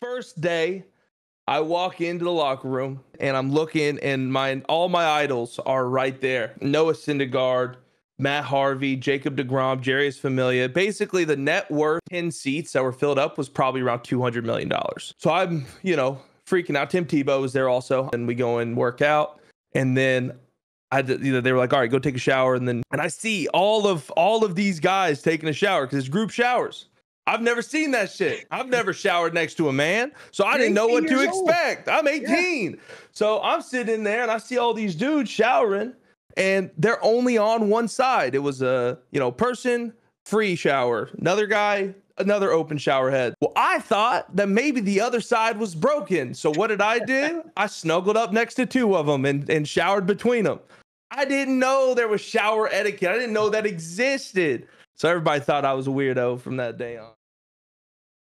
First day, I walk into the locker room and I'm looking, and all my idols are right there. Noah Syndergaard, Matt Harvey, Jacob DeGrom, Jeurys Familia. Basically, the net worth 10 seats that were filled up was probably around $200 million. So I'm, freaking out. Tim Tebow was there also, and we go and work out. And then they were like, all right, go take a shower. And I see all of these guys taking a shower because it's group showers. I've never seen that shit. I've never showered next to a man. So I didn't know what to expect. I'm 18. Yeah. So I'm sitting in there and I see all these dudes showering and they're only on one side. It was a, person free shower, another guy, another open shower head. Well, I thought that maybe the other side was broken. So what did I do? I snuggled up next to two of them and showered between them. I didn't know there was shower etiquette. I didn't know that existed. So everybody thought I was a weirdo from that day on.